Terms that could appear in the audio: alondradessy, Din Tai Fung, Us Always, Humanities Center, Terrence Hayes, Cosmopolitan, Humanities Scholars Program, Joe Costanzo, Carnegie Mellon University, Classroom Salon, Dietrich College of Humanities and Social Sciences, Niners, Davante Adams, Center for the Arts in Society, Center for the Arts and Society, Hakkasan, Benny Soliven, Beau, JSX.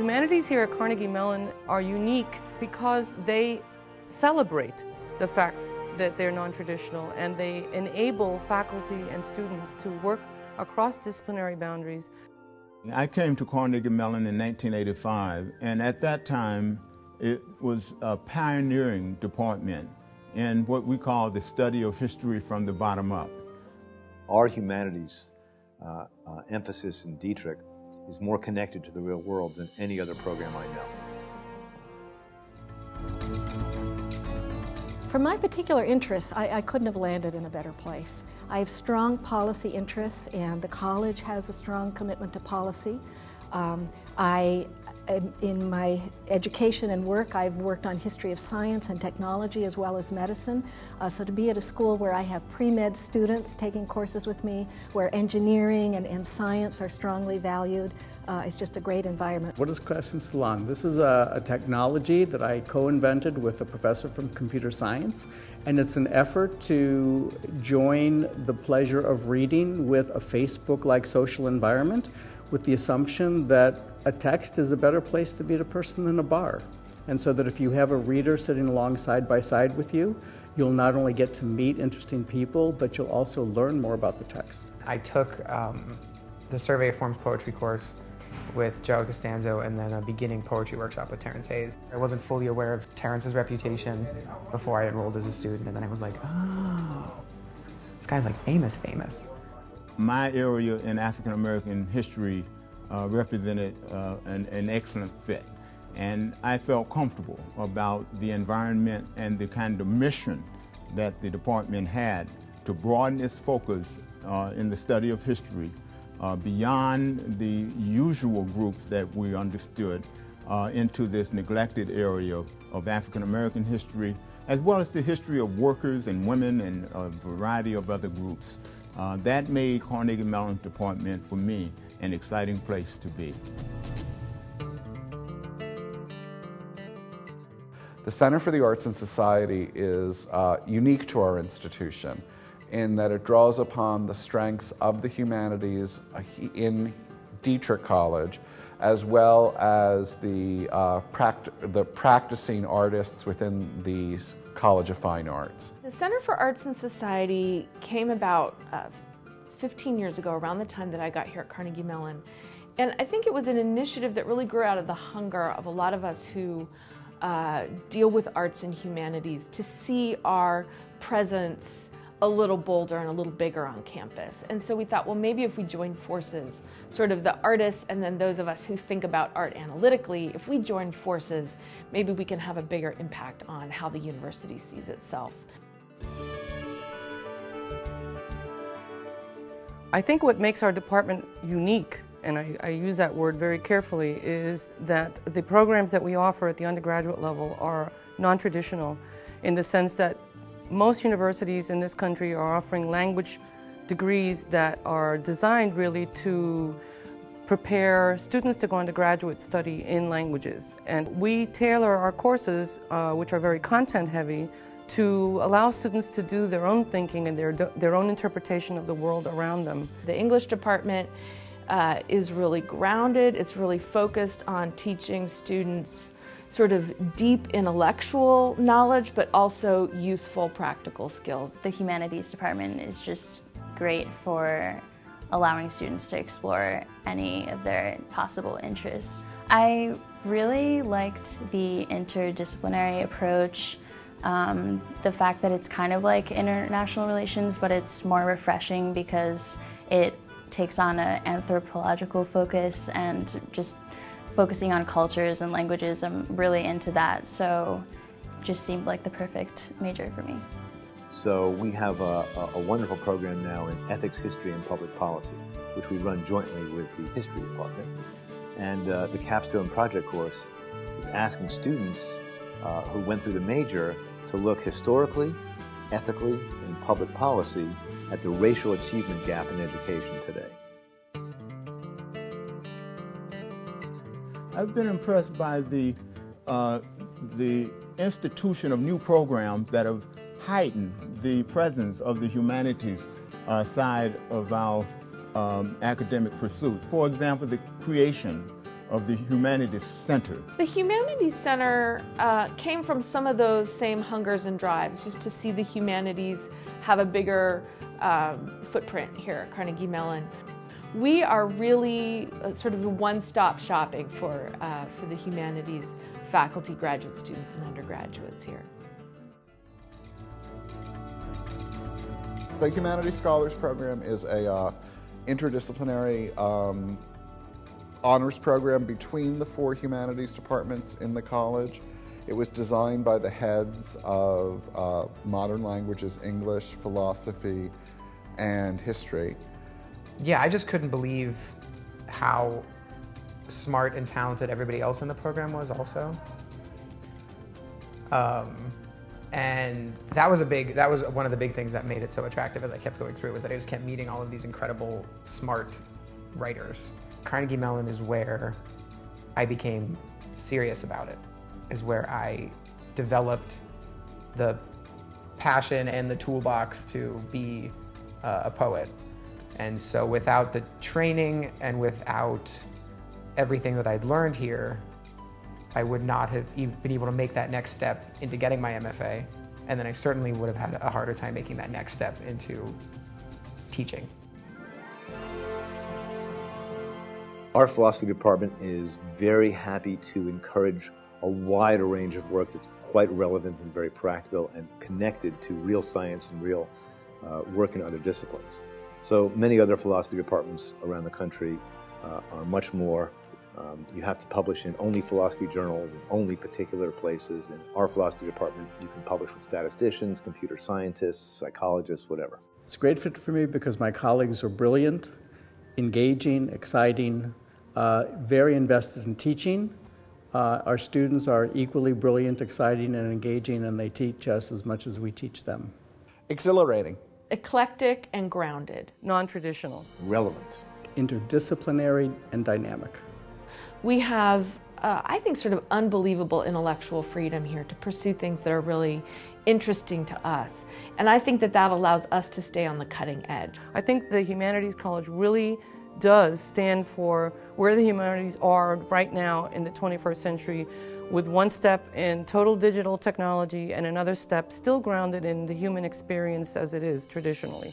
Humanities here at Carnegie Mellon are unique because they celebrate the fact that they're non-traditional, and they enable faculty and students to work across disciplinary boundaries. I came to Carnegie Mellon in 1985, and at that time it was a pioneering department in what we call the study of history from the bottom up. Our humanities emphasis in Dietrich is more connected to the real world than any other program I know. For my particular interests, I couldn't have landed in a better place. I have strong policy interests, and the college has a strong commitment to policy. In my education and work, I've worked on history of science and technology as well as medicine. So to be at a school where I have pre-med students taking courses with me, where engineering and science are strongly valued, is just a great environment. What is Classroom Salon? This is a technology that I co-invented with a professor from computer science, and it's an effort to join the pleasure of reading with a Facebook-like social environment, with the assumption that a text is a better place to be at a person than a bar. And so that if you have a reader sitting along side by side with you, you'll not only get to meet interesting people, but you'll also learn more about the text. I took the Survey of Forms poetry course with Joe Costanzo, and then a beginning poetry workshop with Terrence Hayes. I wasn't fully aware of Terrence's reputation before I enrolled as a student, and then I was like, oh, this guy's like famous. My area in African American history represented an excellent fit, and I felt comfortable about the environment and the kind of mission that the department had to broaden its focus in the study of history beyond the usual groups that we understood into this neglected area of African American history, as well as the history of workers and women and a variety of other groups. That made Carnegie Mellon Department, for me, an exciting place to be. The Center for the Arts and Society is unique to our institution in that it draws upon the strengths of the humanities in Dietrich College, as well as the practicing artists within the College of Fine Arts. The Center for Arts and Society came about 15 years ago, around the time that I got here at Carnegie Mellon. And I think it was an initiative that really grew out of the hunger of a lot of us who deal with arts and humanities, to see our presence a little bolder and a little bigger on campus. And so we thought, well, maybe if we join forces, sort of the artists and then those of us who think about art analytically, if we join forces, maybe we can have a bigger impact on how the university sees itself. I think what makes our department unique, and I use that word very carefully, is that the programs that we offer at the undergraduate level are non-traditional, in the sense that most universities in this country are offering language degrees that are designed really to prepare students to go on to graduate study in languages. And we tailor our courses, which are very content heavy, to allow students to do their own thinking and their own interpretation of the world around them. The English department is really grounded. It's really focused on teaching students sort of deep intellectual knowledge, but also useful practical skills. The humanities department is just great for allowing students to explore any of their possible interests. I really liked the interdisciplinary approach. The fact that it's kind of like international relations, but it's more refreshing because it takes on an anthropological focus, and just focusing on cultures and languages, I'm really into that, so it just seemed like the perfect major for me. So we have a wonderful program now in ethics, history, and public policy, which we run jointly with the history department, and the capstone project course is asking students who went through the major to look historically, ethically, and public policy at the racial achievement gap in education today. I've been impressed by the institution of new programs that have heightened the presence of the humanities side of our academic pursuits. For example, the creation of the Humanities Center. The Humanities Center came from some of those same hungers and drives, just to see the humanities have a bigger footprint here at Carnegie Mellon. We are really sort of a one-stop shopping for the humanities faculty, graduate students, and undergraduates here. The Humanities Scholars Program is a interdisciplinary honors program between the four humanities departments in the college. It was designed by the heads of modern languages, English, philosophy, and history. Yeah, I just couldn't believe how smart and talented everybody else in the program was also. And that was one of the big things that made it so attractive as I kept going through, was that I just kept meeting all of these incredible, smart writers. Carnegie Mellon is where I became serious about it, is where I developed the passion and the toolbox to be a poet. And so without the training and without everything that I'd learned here, I would not have even been able to make that next step into getting my MFA, and then I certainly would have had a harder time making that next step into teaching. Our philosophy department is very happy to encourage a wider range of work that's quite relevant and very practical and connected to real science and real work in other disciplines. So many other philosophy departments around the country are much more you have to publish in only philosophy journals and only particular places. In our philosophy department, you can publish with statisticians, computer scientists, psychologists, whatever. It's a great fit for me because my colleagues are brilliant, engaging, exciting, very invested in teaching. Our students are equally brilliant, exciting, and engaging, and they teach us as much as we teach them. Exhilarating. Eclectic and grounded. Non-traditional. Relevant. Interdisciplinary and dynamic. We have, I think, sort of unbelievable intellectual freedom here to pursue things that are really interesting to us. And I think that that allows us to stay on the cutting edge. I think the Humanities College really does stand for where the humanities are right now in the 21st century, with one step in total digital technology and another step still grounded in the human experience as it is traditionally.